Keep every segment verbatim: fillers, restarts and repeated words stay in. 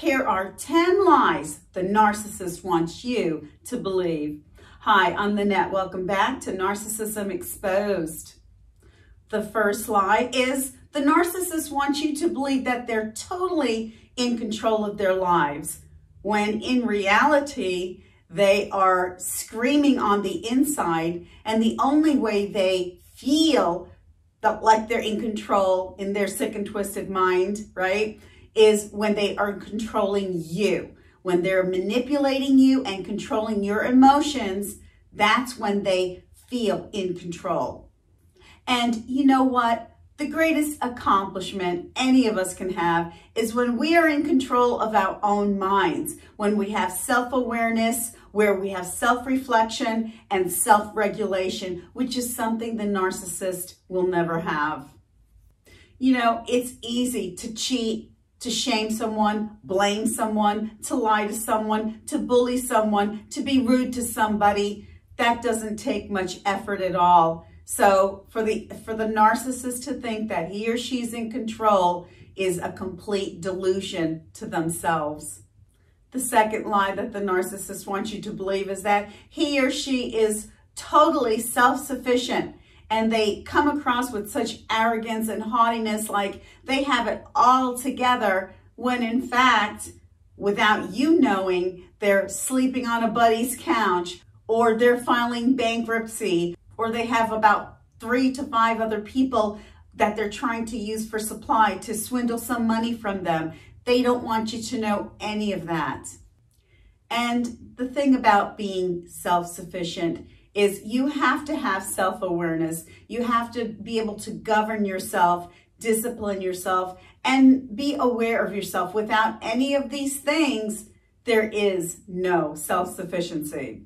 Here are ten lies the narcissist wants you to believe. Hi, I'm Nanette. Welcome back to Narcissism Exposed. The first lie is the narcissist wants you to believe that they're totally in control of their lives, when in reality, they are screaming on the inside, and the only way they feel that like they're in control in their sick and twisted mind, right, is when they are controlling you. When they're manipulating you and controlling your emotions, that's when they feel in control. And you know what? The greatest accomplishment any of us can have is when we are in control of our own minds, when we have self-awareness, where we have self-reflection and self-regulation, which is something the narcissist will never have. You know, it's easy to cheat, to shame someone, blame someone, to lie to someone, to bully someone, to be rude to somebody. That doesn't take much effort at all. So for the for the narcissist to think that he or she's in control is a complete delusion to themselves. The second lie that the narcissist wants you to believe is that he or she is totally self-sufficient, and they come across with such arrogance and haughtiness like they have it all together, when in fact, without you knowing, they're sleeping on a buddy's couch, or they're filing bankruptcy, or they have about three to five other people that they're trying to use for supply to swindle some money from them. They don't want you to know any of that. And the thing about being self-sufficient is you have to have self-awareness. You have to be able to govern yourself, discipline yourself, and be aware of yourself. Without any of these things, there is no self-sufficiency.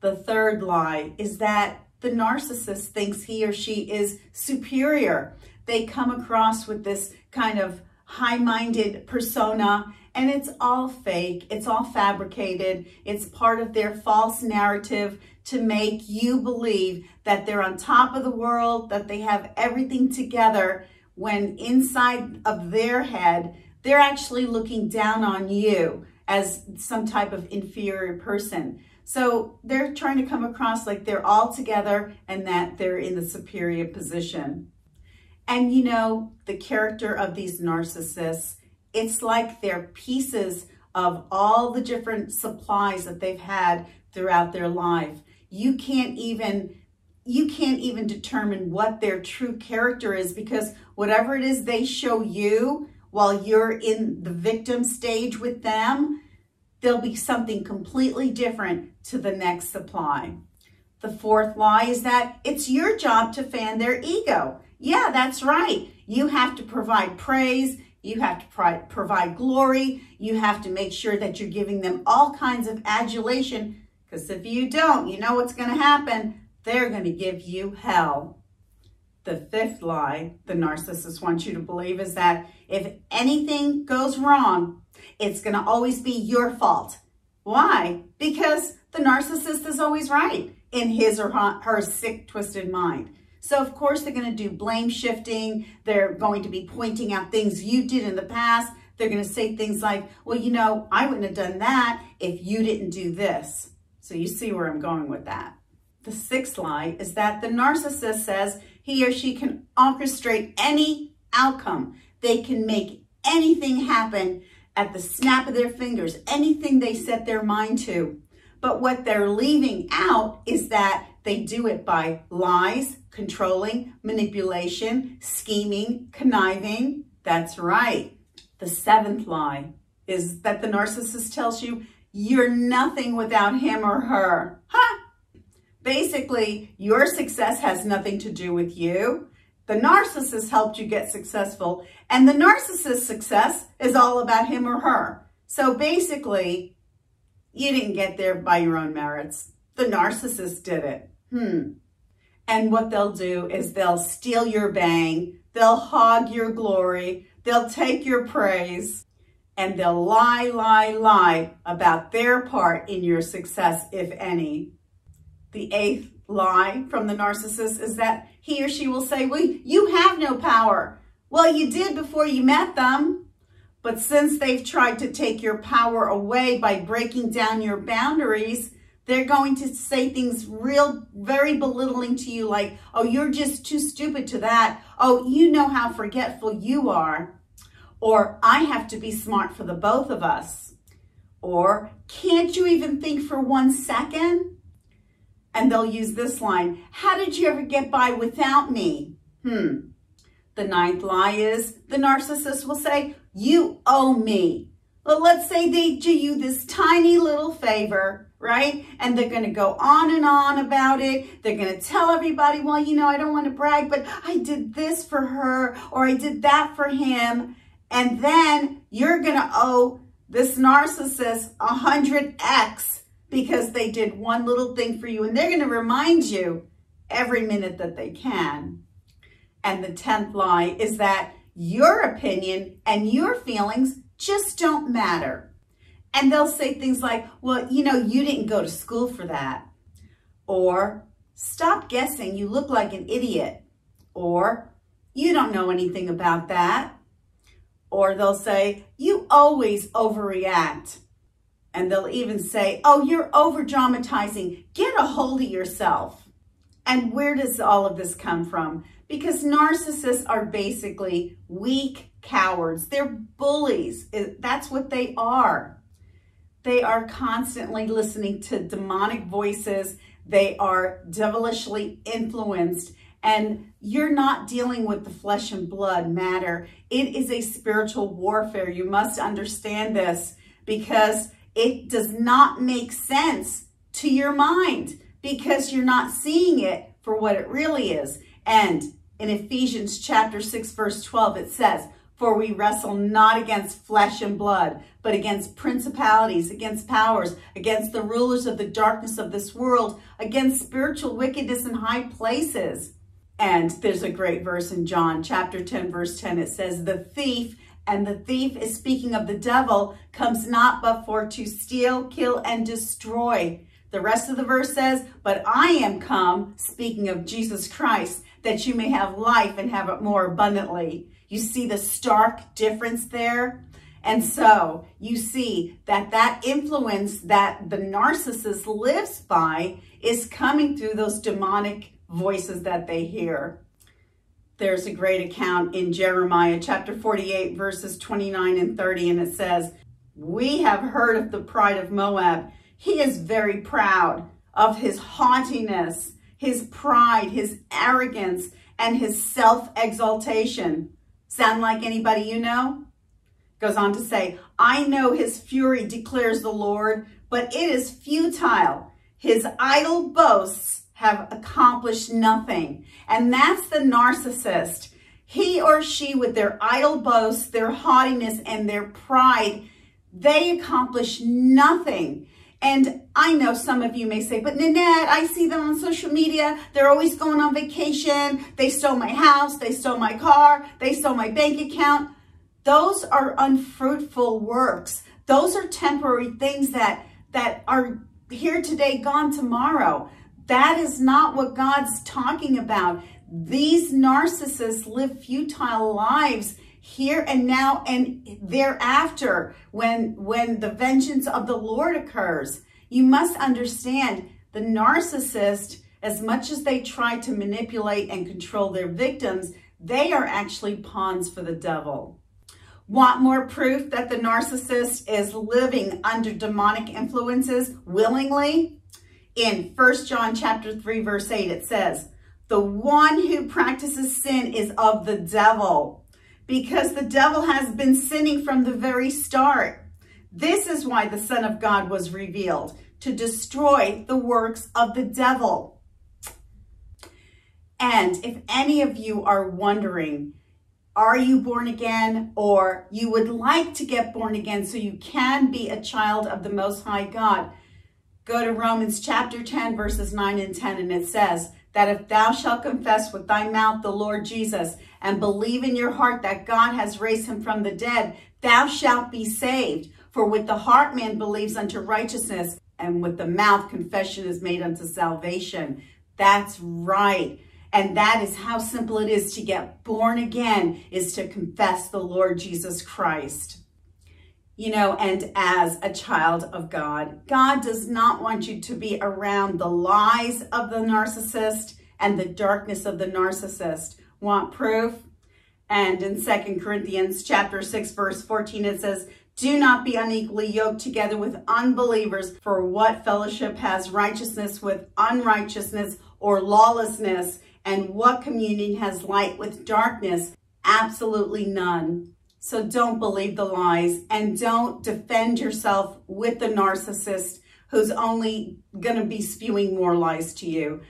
The third lie is that the narcissist thinks he or she is superior. They come across with this kind of high-minded persona, and it's all fake. It's all fabricated. It's part of their false narrative to make you believe that they're on top of the world, that they have everything together, when inside of their head, they're actually looking down on you as some type of inferior person. So they're trying to come across like they're all together and that they're in the superior position. And you know, the character of these narcissists, it's like they're pieces of all the different supplies that they've had throughout their life. You can't even, you can't even determine what their true character is, because whatever it is they show you while you're in the victim stage with them, there'll be something completely different to the next supply. The fourth lie is that it's your job to fan their ego. Yeah, that's right. You have to provide praise. You have to pro- provide glory. You have to make sure that you're giving them all kinds of adulation, because if you don't, you know what's going to happen. They're going to give you hell. The fifth lie the narcissist wants you to believe is that if anything goes wrong, it's going to always be your fault. Why? Because the narcissist is always right in his or her sick, twisted mind. So of course they're going to do blame shifting. They're going to be pointing out things you did in the past. They're going to say things like, well, you know, I wouldn't have done that if you didn't do this. So you see where I'm going with that. The sixth lie is that the narcissist says he or she can orchestrate any outcome. They can make anything happen at the snap of their fingers, anything they set their mind to. But what they're leaving out is that they do it by lies, controlling, manipulation, scheming, conniving. That's right. The seventh lie is that the narcissist tells you you're nothing without him or her. Huh? Basically, your success has nothing to do with you. The narcissist helped you get successful, and the narcissist's success is all about him or her. So basically, you didn't get there by your own merits. The narcissist did it. Hmm. And what they'll do is they'll steal your bang, they'll hog your glory, they'll take your praise, and they'll lie, lie, lie about their part in your success, if any. The eighth lie from the narcissist is that he or she will say, well, you have no power. Well, you did before you met them. But since they've tried to take your power away by breaking down your boundaries, they're going to say things real, very belittling to you, like, oh, you're just too stupid to that. Oh, you know how forgetful you are. Or I have to be smart for the both of us. Or can't you even think for one second? And they'll use this line, how did you ever get by without me? Hmm. The ninth lie is the narcissist will say, you owe me. Well, let's say they do you this tiny little favor, right? And they're going to go on and on about it. They're going to tell everybody, well, you know, I don't want to brag, but I did this for her or I did that for him. And then you're going to owe this narcissist a hundred X because they did one little thing for you. And they're going to remind you every minute that they can. And the tenth lie is that your opinion and your feelings just don't matter. And they'll say things like, well, you know, you didn't go to school for that. Or, stop guessing, you look like an idiot. Or, you don't know anything about that. Or they'll say, you always overreact. And they'll even say, oh, you're over-dramatizing. Get a hold of yourself. And where does all of this come from? Because narcissists are basically weak cowards. They're bullies. That's what they are. They are constantly listening to demonic voices. They are devilishly influenced. And you're not dealing with the flesh and blood matter. It is a spiritual warfare. You must understand this because it does not make sense to your mind because you're not seeing it for what it really is. And in Ephesians chapter six, verse twelve, it says, for we wrestle not against flesh and blood, but against principalities, against powers, against the rulers of the darkness of this world, against spiritual wickedness in high places. And there's a great verse in John chapter ten, verse ten. It says, the thief, and the thief is speaking of the devil, comes not but for to steal, kill, and destroy. The rest of the verse says, but I am come, speaking of Jesus Christ, that you may have life and have it more abundantly. You see the stark difference there? And so you see that that influence that the narcissist lives by is coming through those demonic voices that they hear. There's a great account in Jeremiah chapter forty-eight, verses twenty-nine and thirty, and it says, we have heard of the pride of Moab. He is very proud of his haughtiness, his pride, his arrogance, and his self-exaltation. Sound like anybody you know? Goes on to say, I know his fury, declares the Lord, but it is futile. His idle boasts have accomplished nothing. And that's the narcissist. He or she, with their idle boasts, their haughtiness, and their pride, they accomplish nothing. And I know some of you may say, but Nanette, I see them on social media. They're always going on vacation. They stole my house. They stole my car. They stole my bank account. Those are unfruitful works. Those are temporary things that, that are here today, gone tomorrow. That is not what God's talking about. These narcissists live futile lives here and now and thereafter, when, when the vengeance of the Lord occurs. You must understand the narcissist, as much as they try to manipulate and control their victims, they are actually pawns for the devil. Want more proof that the narcissist is living under demonic influences willingly? In First John chapter three, verse eight, it says, the one who practices sin is of the devil, because the devil has been sinning from the very start. This is why the Son of God was revealed, to destroy the works of the devil. And if any of you are wondering, are you born again, or you would like to get born again so you can be a child of the Most High God, go to Romans chapter ten, verses nine and ten, and it says, that if thou shalt confess with thy mouth the Lord Jesus and believe in your heart that God has raised him from the dead, thou shalt be saved. For with the heart man believes unto righteousness, and with the mouth confession is made unto salvation. That's right. And that is how simple it is to get born again, is to confess the Lord Jesus Christ. you know, and as a child of God. God does not want you to be around the lies of the narcissist and the darkness of the narcissist. Want proof? And in Second Corinthians chapter six, verse fourteen, it says, do not be unequally yoked together with unbelievers, for what fellowship has righteousness with unrighteousness or lawlessness, and what communion has light with darkness? Absolutely none. So don't believe the lies, and don't defend yourself with the narcissist who's only going to be spewing more lies to you.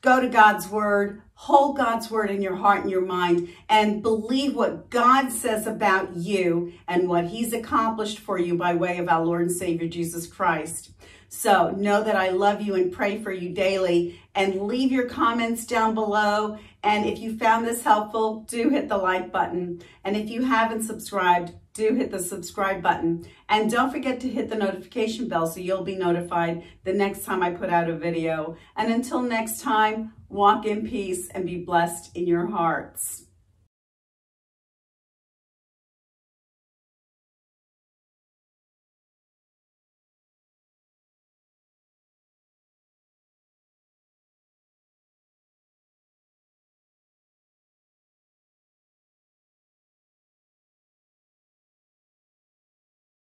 Go to God's word, hold God's word in your heart and your mind, and believe what God says about you and what he's accomplished for you by way of our Lord and Savior, Jesus Christ. So know that I love you and pray for you daily, and leave your comments down below. And if you found this helpful, do hit the like button. And if you haven't subscribed, do hit the subscribe button. And don't forget to hit the notification bell so you'll be notified the next time I put out a video. And until next time, walk in peace and be blessed in your hearts.